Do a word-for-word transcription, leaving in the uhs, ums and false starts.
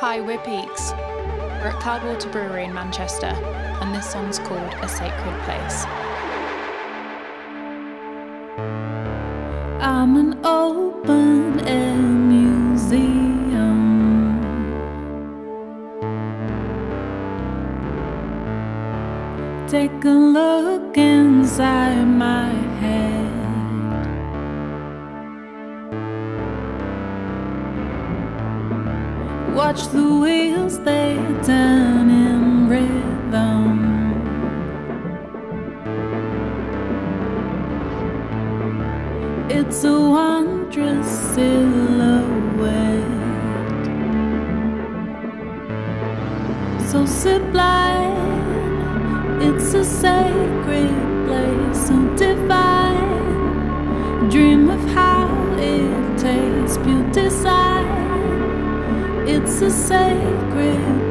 Hi, we're Peakes. We're at Cloudwater Brewery in Manchester, and this song's called A Sacred Place. I'm an open-air museum. Take a look inside my head. Watch the wheels, they turn in rhythm. It's a wondrous silhouette. So sublime, it's a sacred place. So divine, dream of how it tastes, pure design. It's a sacred